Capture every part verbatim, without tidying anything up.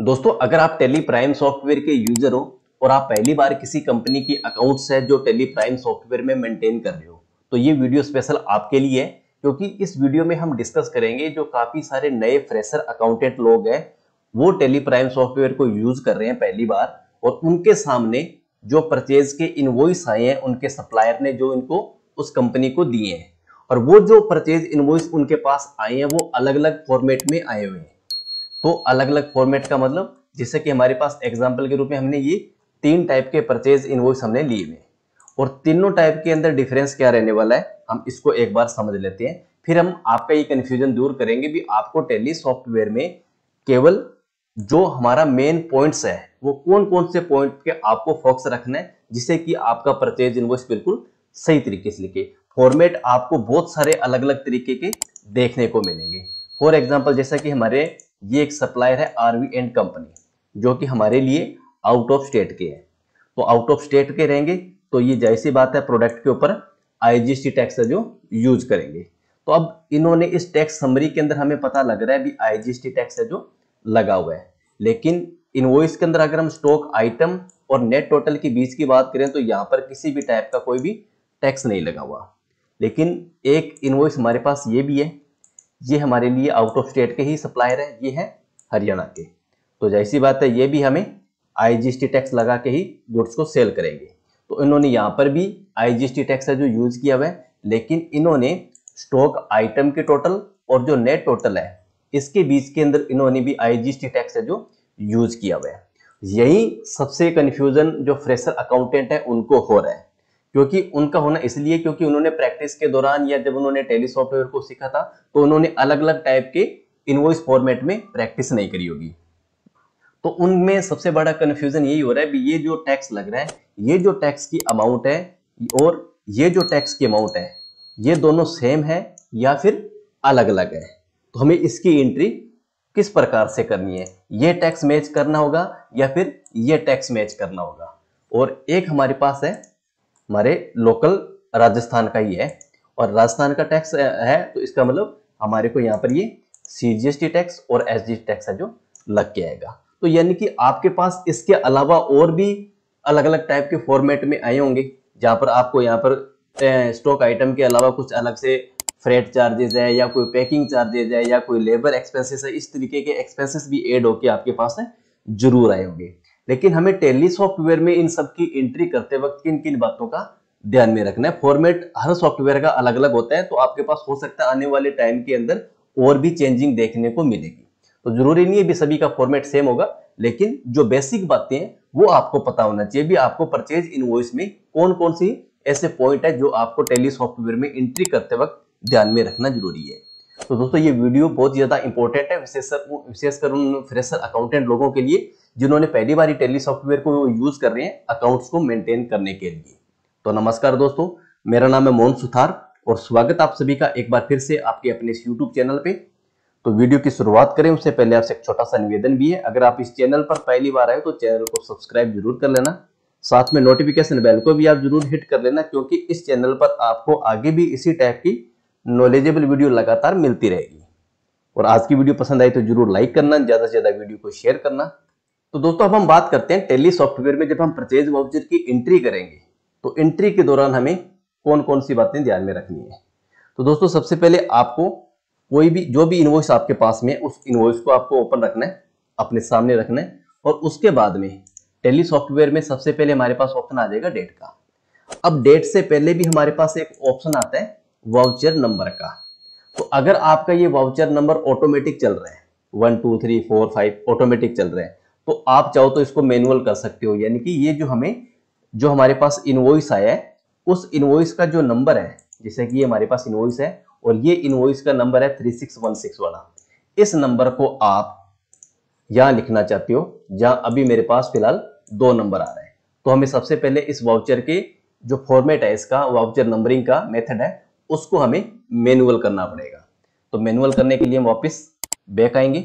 दोस्तों अगर आप टैली प्राइम सॉफ्टवेयर के यूजर हो और आप पहली बार किसी कंपनी की अकाउंट्स है जो टैली प्राइम सॉफ्टवेयर में मेंटेन कर रहे हो तो ये वीडियो स्पेशल आपके लिए है, क्योंकि इस वीडियो में हम डिस्कस करेंगे जो काफी सारे नए फ्रेशर अकाउंटेंट लोग हैं वो टैली प्राइम सॉफ्टवेयर को यूज कर रहे हैं पहली बार, और उनके सामने जो परचेज के इनवॉइस आए हैं उनके सप्लायर ने जो इनको उस कंपनी को दिए हैं, और वो जो परचेज इनवॉइस उनके पास आए हैं वो अलग अलग फॉर्मेट में आए हुए हैं। तो अलग अलग फॉर्मेट का मतलब जैसे कि हमारे पास एग्जाम्पल के रूप में हमने ये तीन टाइप के परचेज इनवॉइस हमने लिए हुए, और तीनों टाइप के अंदर डिफरेंस क्या रहने वाला है हम इसको एक बार समझ लेते हैं, फिर हम आपका ये कन्फ्यूजन दूर करेंगे भी आपको टैली सॉफ्टवेयर में केवल जो हमारा मेन पॉइंट्स है वो कौन कौन से पॉइंट पे आपको फोकस रखना है जिससे कि आपका परचेज इनवॉइस बिल्कुल सही तरीके से लिखे। फॉर्मेट आपको बहुत सारे अलग अलग तरीके के देखने को मिलेंगे। फॉर एग्जाम्पल जैसा कि हमारे ये एक सप्लायर है आरवी एंड कंपनी जो कि हमारे लिए आउट ऑफ स्टेट के हैं, तो आउट ऑफ स्टेट के रहेंगे तो ये जैसी बात है प्रोडक्ट के ऊपर I G S T tax है जो यूज करेंगे। तो अब इन्होंने इस टैक्स समरी के अंदर हमें पता लग रहा है भी I G S T tax है जो लगा हुआ है, लेकिन इनवॉइस के अंदर अगर हम स्टॉक आइटम और नेट टोटल के बीच की बात करें तो यहाँ पर किसी भी टाइप का कोई भी टैक्स नहीं लगा हुआ। लेकिन एक इनवॉइस हमारे पास ये भी है, ये हमारे लिए आउट ऑफ स्टेट के ही सप्लायर है, ये है हरियाणा के, तो जैसी बात है ये भी हमें I G S T tax लगा के ही गुड्स को सेल करेंगे। तो इन्होंने यहाँ पर भी I G S T tax है जो यूज किया हुआ है, लेकिन इन्होंने स्टॉक आइटम के टोटल और जो नेट टोटल है इसके बीच के अंदर इन्होंने भी I G S T tax है जो यूज किया हुआ है। यही सबसे कन्फ्यूजन जो फ्रेशर अकाउंटेंट है उनको हो रहा है, क्योंकि उनका होना इसलिए क्योंकि उन्होंने प्रैक्टिस के दौरान या जब उन्होंने टैली सॉफ्टवेयर को सीखा था तो उन्होंने अलग अलग टाइप के इनवॉइस फॉर्मेट में प्रैक्टिस नहीं करी होगी। तो उनमें सबसे बड़ा कन्फ्यूजन यही हो रहा है भी ये जो टैक्स लग रहा है, ये जो टैक्स की अमाउंट है और ये जो टैक्स की अमाउंट है ये दोनों सेम है या फिर अलग अलग है, तो हमें इसकी एंट्री किस प्रकार से करनी है, ये टैक्स मैच करना होगा या फिर ये टैक्स मैच करना होगा। और एक हमारे पास है हमारे लोकल राजस्थान का ही है, और राजस्थान का टैक्स है तो इसका मतलब हमारे को यहाँ पर ये C G S T tax और S G S T tax है जो लग के आएगा। तो यानी कि आपके पास इसके अलावा और भी अलग अलग टाइप के फॉर्मेट में आए होंगे, जहाँ पर आपको यहाँ पर स्टॉक आइटम के अलावा कुछ अलग से फ्रेट चार्जेज है या कोई पैकिंग चार्जेज है या कोई लेबर एक्सपेंसेस है, इस तरीके के एक्सपेंसेस भी ऐड होके आपके पास है जरूर आए होंगे। लेकिन हमें टैली सॉफ्टवेयर में इन सब की एंट्री करते वक्त किन किन बातों का ध्यान में रखना है, फॉर्मेट हर सॉफ्टवेयर का अलग अलग होता है तो आपके पास हो सकता है आने वाले टाइम के अंदर और भी चेंजिंग देखने को मिलेगी, तो जरूरी नहीं है भी सभी का फॉर्मेट सेम होगा, लेकिन जो बेसिक बातें हैं वो आपको पता होना चाहिए भी आपको परचेज इनवॉइस में कौन कौन सी ऐसे पॉइंट है जो आपको टैली सॉफ्टवेयर में एंट्री करते वक्त ध्यान में रखना जरूरी है। तो दोस्तों ये वीडियो बहुत ज़्यादा इंपॉर्टेंट है विशेषकर विशेषकर उन फ्रेशर अकाउंटेंट लोगों के लिए जिन्होंने पहली बार टैली सॉफ्टवेयर को यूज़ कर रहे हैं अकाउंट्स को मेंटेन करने के लिए। तो नमस्कार दोस्तों, मेरा नाम है मोहन सुथार और स्वागत आप सभी का एक बार फिर से आपके अपने इस यूट्यूब चैनल पे। तो वीडियो की शुरुआत करें उससे पहले आपसे एक छोटा सा निवेदन भी है, अगर आप इस चैनल पर पहली बार आए तो चैनल को सब्सक्राइब जरूर कर लेना, साथ में नोटिफिकेशन बेल को भी आप जरूर हिट कर लेना, क्योंकि इस चैनल पर आपको आगे भी इसी टाइप की नॉलेजेबल वीडियो लगातार मिलती रहेगी। और आज की वीडियो पसंद आई तो जरूर लाइक करना, ज़्यादा से ज़्यादा वीडियो को शेयर करना। तो दोस्तों अब हम बात करते हैं टैली सॉफ्टवेयर में जब हम परचेज वाउचर की एंट्री करेंगे तो एंट्री के दौरान हमें कौन कौन सी बातें ध्यान में रखनी है। तो दोस्तों सबसे पहले आपको कोई भी जो भी इनवॉइस आपके पास में है उस इनवॉइस को आपको ओपन रखना है, अपने सामने रखना है, और उसके बाद में टैली सॉफ्टवेयर में सबसे पहले हमारे पास ऑप्शन आ जाएगा डेट का। अब डेट से पहले भी हमारे पास एक ऑप्शन आता है वाउचर नंबर का, तो अगर आपका ये वाउचर नंबर ऑटोमेटिक चल रहा है one two three four five automatic चल रहा है तो आप चाहो तो इसको मैनुअल कर सकते हो, यानी कि ये जो हमें जो हमारे पास इनवॉइस आया है उस इनवॉइस का जो नंबर है, जैसे कि ये हमारे पास इनवॉइस है और ये इनवॉइस का नंबर है थ्री सिक्स वन सिक्स वाला, इस नंबर को आप यहाँ लिखना चाहते हो जहाँ अभी मेरे पास फिलहाल दो नंबर आ रहा है। तो हमें सबसे पहले इस वाउचर के जो फॉर्मेट है इसका वाउचर नंबरिंग का मेथड है उसको हमें मैनुअल करना पड़ेगा। तो मैनुअल करने के लिए हम वापस बैक आएंगे,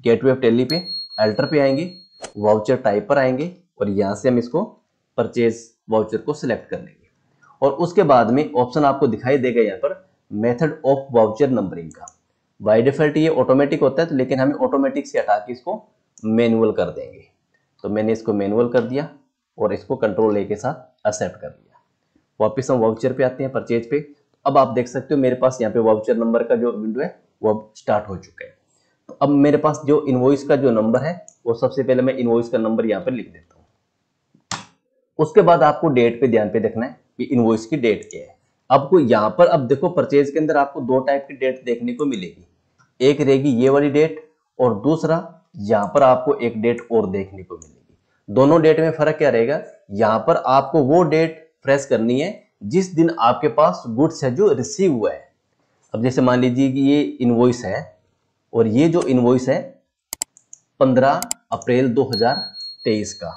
गेटवे ऑफ टैली पे अल्टर पे आएंगे, वाउचर टाइप पर आएंगे और यहाँ से हम इसको परचेज वाउचर को सिलेक्ट कर लेंगे, और उसके बाद में ऑप्शन आपको दिखाई देगा यहाँ पर मेथड ऑफ वाउचर नंबरिंग का। बाय डिफॉल्ट ये ऑटोमेटिक होता है तो, लेकिन हमें ऑटोमेटिक से हटा के इसको मैनुअल कर देंगे। तो मैंने इसको मैनुअल कर दिया और इसको कंट्रोल ए के साथ एक्सेप्ट कर लिया। वापस हम वाउचर पे आते हैं, परचेज पे। अब आप देख सकते हो मेरे पास यहाँ पे वाउचर नंबर का जो विंडो है वो अब स्टार्ट हो चुका है। तो अब मेरे पास जो इनवॉइस का जो नंबर है वो सबसे पहले मैं इनवॉइस का नंबर यहाँ पे लिख देता हूँ। उसके बाद आपको डेट पे ध्यान पे देखना है कि इनवॉइस की डेट क्या है। आपको यहाँ पर अब देखो परचेज के अंदर आपको दो टाइप की डेट देखने को मिलेगी, एक रहेगी ये वाली डेट और दूसरा यहाँ पर आपको एक डेट और देखने को मिलेगी। दोनों डेट में फर्क क्या रहेगा, यहाँ पर आपको वो डेट फ्रेश करनी है जिस दिन आपके पास गुड्स है जो रिसीव हुआ है। अब जैसे मान लीजिए कि ये इनवॉइस है और ये जो इनवॉइस है पंद्रह अप्रैल दो हज़ार तेईस का,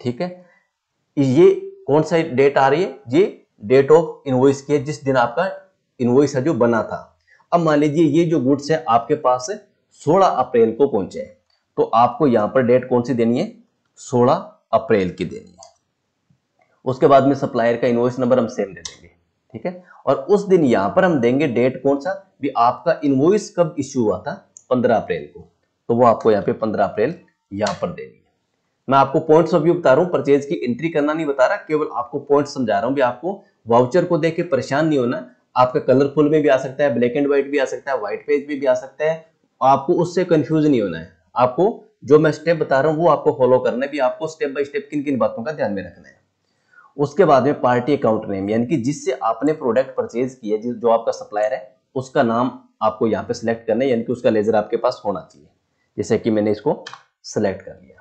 ठीक है। ये कौन सा डेट आ रही है, ये डेट ऑफ इनवॉइस की है जिस दिन आपका इनवॉइस है जो बना था। अब मान लीजिए ये जो गुड्स है आपके पास सोलह अप्रैल को पहुंचे हैं, तो आपको यहाँ पर डेट कौन सी देनी है, सोलह अप्रैल की देनी है। उसके बाद में सप्लायर का इनवॉइस नंबर हम सेम दे देंगे, ठीक है। और उस दिन यहाँ पर हम देंगे डेट कौन सा भी आपका इनवॉइस कब इश्यू हुआ था, पंद्रह अप्रैल को, तो वो आपको यहाँ पे पंद्रह अप्रैल यहाँ पर देनी है। मैं आपको पॉइंट्स ऑफ व्यू बता रहा हूँ, परचेज की एंट्री करना नहीं बता रहा, केवल आपको पॉइंट समझा रहा हूँ। भी आपको वाउचर को देख के परेशान नहीं होना, आपका कलरफुल में भी आ सकता है, ब्लैक एंड व्हाइट भी आ सकता है, व्हाइट पेज भी, भी आ सकता है, आपको उससे कंफ्यूज नहीं होना है। आपको जो मैं स्टेप बता रहा हूँ वो आपको फॉलो करना है, भी आपको स्टेप बाय स्टेप किन किन बातों का ध्यान में रखना है। उसके बाद में पार्टी अकाउंट नेम, यानी कि जिससे आपने प्रोडक्ट परचेज किया है, जो आपका सप्लायर है, उसका नाम आपको यहाँ पे सिलेक्ट करना है, यानी कि उसका लेजर आपके पास होना चाहिए, जैसे कि मैंने इसको सिलेक्ट कर लिया।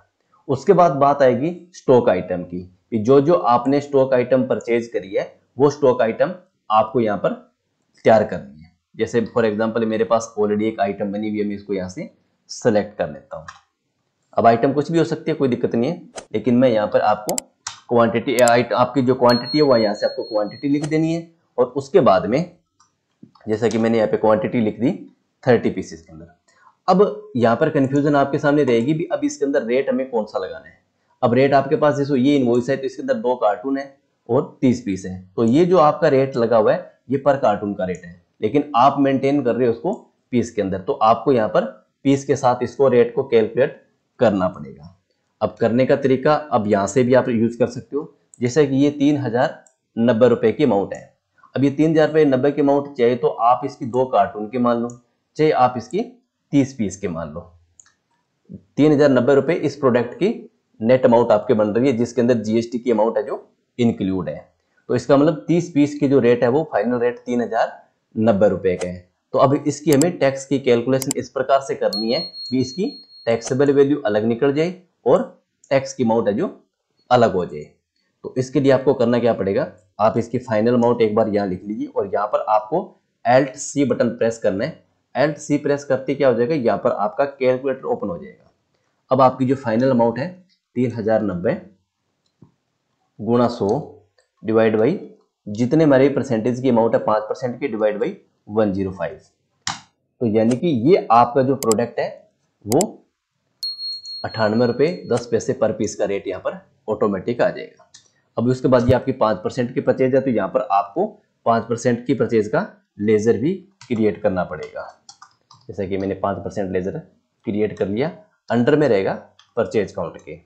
उसके बाद बात आएगी स्टॉक आइटम की, जो जो आपने स्टॉक आइटम परचेज करी है वो स्टॉक आइटम आपको यहाँ पर तैयार करनी है। जैसे फॉर एग्जाम्पल मेरे पास ऑलरेडी एक आइटम बनी हुई है, मैं इसको यहाँ से सिलेक्ट कर लेता हूँ। अब आइटम कुछ भी हो सकती है, कोई दिक्कत नहीं है, लेकिन मैं यहाँ पर आपको क्वांटिटी, आपकी जो क्वांटिटी है वो यहाँ से आपको क्वांटिटी लिख देनी है। और उसके बाद में जैसा कि मैंने यहाँ पे क्वांटिटी लिख दी तीस पीसेस के अंदर। अब यहाँ पर कंफ्यूजन आपके सामने रहेगी भी अब इसके अंदर रेट हमें कौन सा लगाना है। अब रेट आपके पास जैसे ये इनवॉइस है तो इसके अंदर दो कार्टून है और तीस पीस है, तो ये जो आपका रेट लगा हुआ है ये पर कार्टून का रेट है, लेकिन आप मेंटेन कर रहे हो उसको पीस के अंदर, तो आपको यहाँ पर पीस के साथ इसको रेट को कैलकुलेट करना पड़ेगा। अब करने का तरीका अब यहाँ से भी आप यूज कर सकते हो, जैसे कि ये तीन हजार नब्बे रुपये की अमाउंट है। अब ये तीन हजार रुपये नब्बे की अमाउंट चाहिए तो आप इसकी दो कार्टून के मान लो, चाहे आप इसकी तीस पीस के मान लो। तीन हजार नब्बे रुपये इस प्रोडक्ट की नेट अमाउंट आपके बन रही है, जिसके अंदर जीएसटी की अमाउंट है जो इंक्लूड है। तो इसका मतलब तीस पीस की जो रेट है वो फाइनल रेट तीन हजार नब्बे रुपये का है। तो अब इसकी हमें टैक्स की कैलकुलेशन इस प्रकार से करनी है कि इसकी टैक्सेबल वैल्यू अलग निकल जाए और टैक्स की अमाउंट है जो अलग हो जाए। तो इसके लिए आपको करना क्या पड़ेगा, आप इसकी फाइनल अमाउंट एक बार यहाँ लिख लीजिए और यहाँ पर आपको एल्ट सी बटन प्रेस करना है। एल्ट सी प्रेस करते क्या हो जाएगा, यहाँ पर आपका कैलकुलेटर ओपन हो जाएगा। अब आपकी जो फाइनल अमाउंट है तीन हजार नब्बे गुणा सौ डिवाइड बाई जितने हमारे परसेंटेज की अमाउंट है पाँच परसेंट की divide by one zero five, तो यानी कि ये आपका जो प्रोडक्ट है वो अट्ठानवे रुपये दस पैसे पर पीस का रेट यहाँ पर ऑटोमेटिक आ जाएगा। अब उसके बाद ये आपकी पाँच परसेंट की परचेज है, तो यहाँ पर आपको पाँच परसेंट की परचेज का लेज़र भी क्रिएट करना पड़ेगा। जैसे कि मैंने पाँच परसेंट लेज़र क्रिएट कर लिया, अंडर में रहेगा परचेज काउंट के,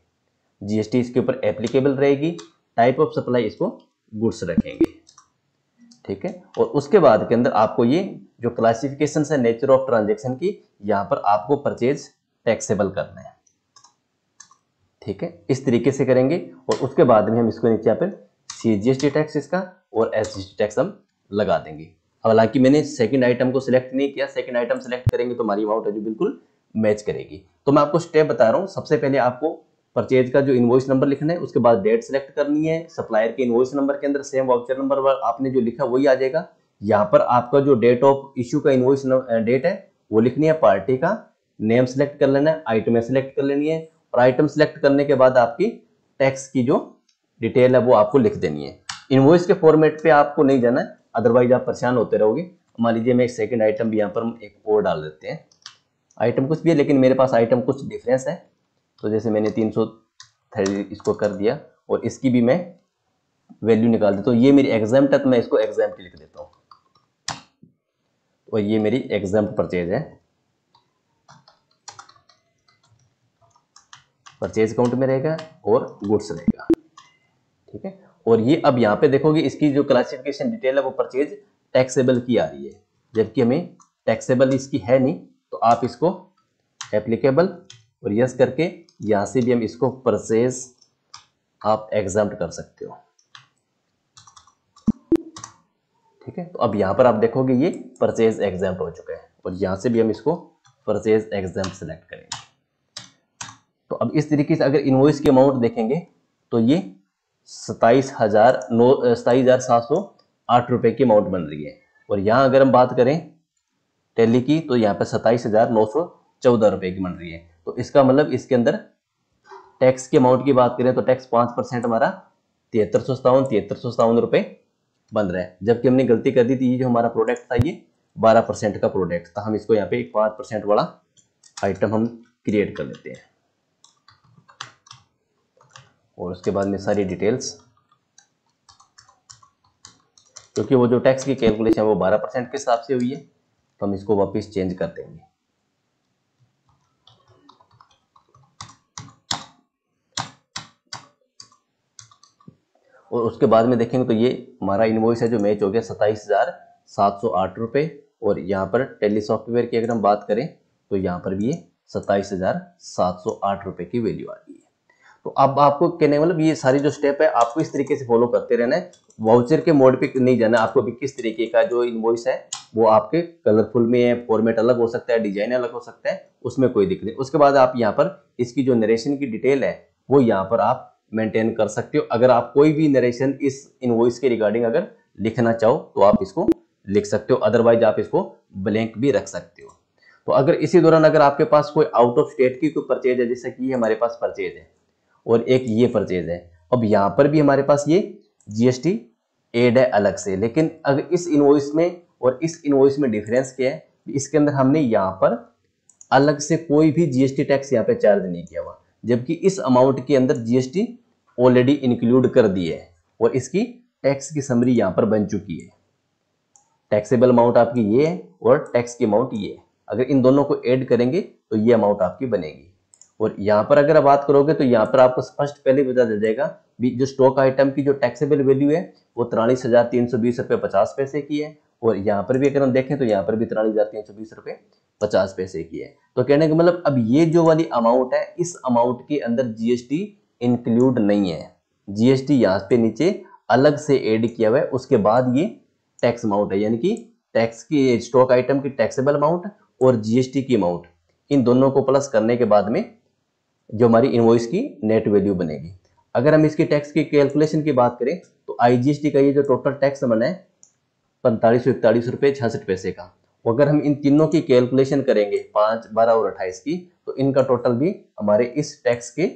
जीएसटी इसके ऊपर एप्लीकेबल रहेगी, टाइप ऑफ सप्लाई इसको गुड्स रखेंगे, ठीक है। और उसके बाद के अंदर आपको ये जो क्लासिफिकेशन है नेचर ऑफ ट्रांजेक्शन की, यहाँ पर आपको परचेज टैक्सेबल करना है, ठीक है। इस तरीके से करेंगे और उसके बाद में हम इसको नीचे यहाँ पर C G S T tax इसका और एस जी टी टैक्स हम लगा देंगे। हालांकि मैंने सेकंड आइटम को सिलेक्ट नहीं किया, सेकंड आइटम सिलेक्ट करेंगे तो हमारी अमाउंट है जो बिल्कुल मैच करेगी। तो मैं आपको स्टेप बता रहा हूँ, सबसे पहले आपको परचेज का जो इनवॉइस नंबर लिखना है, उसके बाद डेट सेलेक्ट करनी है, सप्लायर के इनवॉइस नंबर के अंदर सेम वाउचर नंबर आपने जो लिखा वही आ जाएगा। यहाँ पर आपका जो डेट ऑफ इश्यू का इनवॉइस डेट है वो लिखनी है, पार्टी का नेम सेलेक्ट कर लेना है, आइटमें सेलेक्ट कर लेनी है, आइटम सेलेक्ट करने के बाद आपकी टैक्स की जो डिटेल है वो आपको लिख देनी है। इनवॉइस के फॉर्मेट पे आपको नहीं जाना है, अदरवाइज आप परेशान होते रहोगे। मान लीजिए मैं एक सेकंड आइटम भी यहाँ पर हम एक और डाल देते हैं, आइटम कुछ भी है लेकिन मेरे पास आइटम कुछ डिफरेंस है, तो जैसे मैंने तीन सौ थर्टी इसको कर दिया और इसकी भी मैं वैल्यू निकाल देता हूँ। ये मेरी एग्जाम्प्ट है तो मैं इसको एग्जाम्प्ट लिख देता हूँ, और ये मेरी एग्जाम्प्ट परचेज है, परचेज अकाउंट में रहेगा और गुड्स रहेगा, ठीक है। और ये अब यहाँ पे देखोगे इसकी जो क्लासिफिकेशन डिटेल है वो परचेज टैक्सेबल की आ रही है, जबकि हमें टैक्सेबल इसकी है नहीं, तो आप इसको एप्लीकेबल और यस करके यहाँ से भी हम इसको परचेज आप एग्जाम्प्ट कर सकते हो, ठीक है। तो अब यहाँ पर आप देखोगे ये परचेज एग्जाम्प्ट हो चुका है और यहाँ से भी हम इसको परचेज एग्जाम्प्ट सेलेक्ट करेंगे। तो अब इस तरीके से अगर इनवॉइस की अमाउंट देखेंगे तो ये सताईस हजार नौ सताईस हजार सात सौ आठ रुपए की अमाउंट बन रही है। और यहाँ अगर हम बात करें टैली की तो यहाँ पर सताईस हजार नौ सौ चौदह रुपए की बन रही है। तो इसका मतलब इसके अंदर टैक्स की अमाउंट की बात करें तो टैक्स पांच परसेंट हमारा तिहत्तर सौ सतावन तिहत्तर सौ सतावन रुपए बन रहा है, जबकि हमने गलती कर दी थी ये जो हमारा प्रोडक्ट था ये बारह परसेंट का प्रोडक्ट था। हम इसको यहाँ पे एक पाँच परसेंट वाला आइटम हम क्रिएट कर लेते हैं और उसके बाद में सारी डिटेल्स, क्योंकि वो जो टैक्स की कैलकुलेशन है वो बारह परसेंट के हिसाब से हुई है तो हम इसको वापस चेंज कर देंगे। और उसके बाद में देखेंगे तो ये हमारा इनवॉइस है जो मैच हो गया सताईस हजार सात सौ आठ रुपए। और यहाँ पर टेली सॉफ्टवेयर की अगर हम बात करें तो यहाँ पर भी ये सताईस हजार सात सौ आठ रुपए की वैल्यू आ गई है। तो अब आपको कहने मतलब ये सारी जो स्टेप है आपको इस तरीके से फॉलो करते रहना है, वाउचर के मोड पे नहीं जाना। आपको भी किस तरीके का जो इनवॉइस है वो आपके कलरफुल में है, फॉर्मेट अलग हो सकता है, डिजाइन अलग हो सकता है, उसमें कोई दिक्कत नहीं। उसके बाद आप यहाँ पर इसकी जो नरेशन की डिटेल है वो यहाँ पर आप मेंटेन कर सकते हो। अगर आप कोई भी नरेशन इस इनवॉइस के रिगार्डिंग अगर लिखना चाहो तो आप इसको लिख सकते हो, अदरवाइज आप इसको ब्लैंक भी रख सकते हो। तो अगर इसी दौरान अगर आपके पास कोई आउट ऑफ स्टेट की कोई परचेज है, जैसे कि हमारे पास परचेज है और एक ये परचेज है, अब यहाँ पर भी हमारे पास ये जीएसटी एड है अलग से। लेकिन अगर इस इनवॉइस में और इस इनवॉइस में डिफरेंस क्या है, इसके अंदर हमने यहाँ पर अलग से कोई भी जीएसटी टैक्स यहाँ पे चार्ज नहीं किया हुआ, जबकि इस अमाउंट के अंदर जीएसटी ऑलरेडी इंक्लूड कर दी है और इसकी टैक्स की समरी यहाँ पर बन चुकी है। टैक्सेबल अमाउंट आपकी ये है और टैक्स की अमाउंट ये है, अगर इन दोनों को ऐड करेंगे तो ये अमाउंट आपकी बनेगी। और यहाँ पर अगर आप बात करोगे तो यहाँ पर आपको स्पष्ट पहले पता चल जाएगा भी जो स्टॉक आइटम की जो टैक्सेबल वैल्यू है वो तिरालीस हजार तीन सौ बीस रुपये पचास पैसे की है। और यहाँ पर भी अगर हम देखें तो यहाँ पर भी तिरालीस हजार तीन सौ बीस रुपये पचास पैसे की है। तो कहने का मतलब अब ये जो वाली अमाउंट है इस अमाउंट के अंदर जीएसटी इंक्लूड नहीं है, जीएसटी यहाँ पे नीचे अलग से ऐड किया हुआ है। उसके बाद ये टैक्स अमाउंट है, यानी कि टैक्स की स्टॉक आइटम की टैक्सेबल अमाउंट और जीएसटी की अमाउंट, इन दोनों को प्लस करने के बाद में जो हमारी इनवॉइस की नेट वैल्यू बनेगी। अगर हम इसकी टैक्स की कैलकुलेशन की बात करें तो आईजीएसटी का ये जो टोटल टैक्स बना है पैंतालीस सौ इकतालीस रुपये छियासठ पैसे का, अगर हम इन तीनों की कैलकुलेशन करेंगे पाँच बारह और अट्ठाईस की तो इनका टोटल भी हमारे इस टैक्स के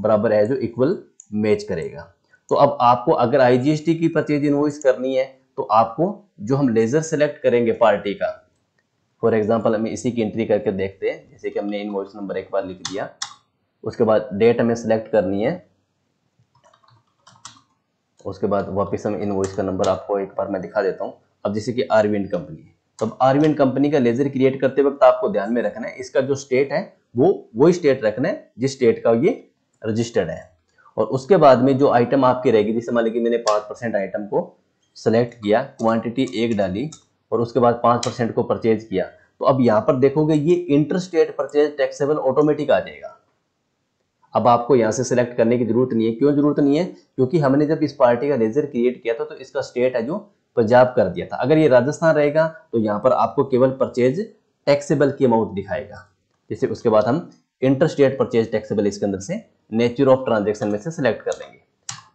बराबर है जो इक्वल मैच करेगा। तो अब आपको अगर आईजीएसटी की परचेज इनवॉइस करनी है तो आपको जो हम लेजर सेलेक्ट करेंगे पार्टी का, फॉर एग्जांपल हम इसी की एंट्री करके देखते हैं, जैसे कि हमने इनवॉइस नंबर एक बार लिख दिया, उसके बाद डेट हमें सेलेक्ट करनी है, उसके बाद वापस हम इनवॉइस का नंबर आपको एक बार मैं दिखा देता हूँ। अब जैसे कि आरवी एंड कंपनी, तब आरवी एंड कंपनी का लेजर क्रिएट करते वक्त आपको ध्यान में रखना है इसका जो स्टेट है वो वही स्टेट रखना है जिस स्टेट का ये रजिस्टर्ड है। और उसके बाद में जो आइटम आपकी रहेगी, जैसे मान लीजिए मैंने पाँच परसेंट आइटम को सेलेक्ट किया, क्वांटिटी एक डाली और उसके बाद पाँच परसेंट को परचेज किया, तो अब यहाँ पर देखोगे ये inter state purchase taxable automatic आ जाएगा। अब आपको यहाँ से सिलेक्ट करने की जरूरत नहीं है। क्यों जरूरत नहीं है? क्योंकि हमने जब इस पार्टी का लेजर क्रिएट किया था तो इसका स्टेट है जो पंजाब कर दिया था। अगर ये राजस्थान रहेगा तो यहाँ पर आपको केवल परचेज टैक्सेबल की अमाउंट दिखाएगा। जैसे उसके बाद हम इंटर स्टेट परचेज टैक्सेबल इसके अंदर से नेचर ऑफ ट्रांजैक्शन में से सिलेक्ट कर लेंगे।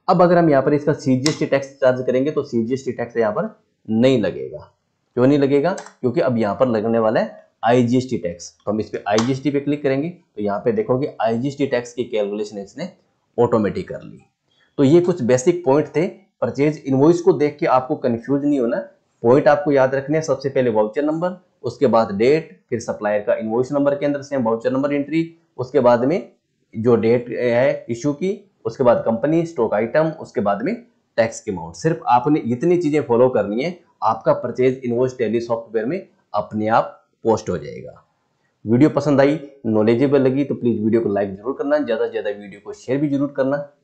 अब अगर हम यहाँ पर इसका सीजीएसटी टैक्स चार्ज करेंगे तो सीजीएसटी टैक्स यहाँ पर नहीं लगेगा। क्यों नहीं लगेगा? क्योंकि अब यहाँ पर लगने वाला है आईजीएसटी टैक्स। तो हम इस पर आईजीएसटी पे क्लिक करेंगे तो यहाँ पे देखोगे आईजीएसटी टैक्स की कैलकुलेशन इसने ऑटोमेटिक कर ली। तो ये कुछ बेसिक पॉइंट थे। परचेज इनवॉइस को देख के आपको कंफ्यूज नहीं होना। पॉइंट आपको याद रखने हैं, सबसे पहले वाउचर नंबर, उसके बाद डेट, फिर सप्लायर का इनवॉइस नंबर के अंदर से हम वाउचर नंबर एंट्री, उसके बाद में जो डेट है इशू की, उसके बाद कंपनी, स्टॉक आइटम, उसके बाद में टैक्स की अमाउंट। सिर्फ आपने इतनी चीजें फॉलो करनी है, आपका परचेज इनवॉइस टेली सॉफ्टवेयर में अपने आप पोस्ट हो जाएगा। वीडियो पसंद आई, नॉलेजेबल लगी तो प्लीज़ वीडियो को लाइक जरूर करना, ज़्यादा से ज़्यादा वीडियो को शेयर भी जरूर करना।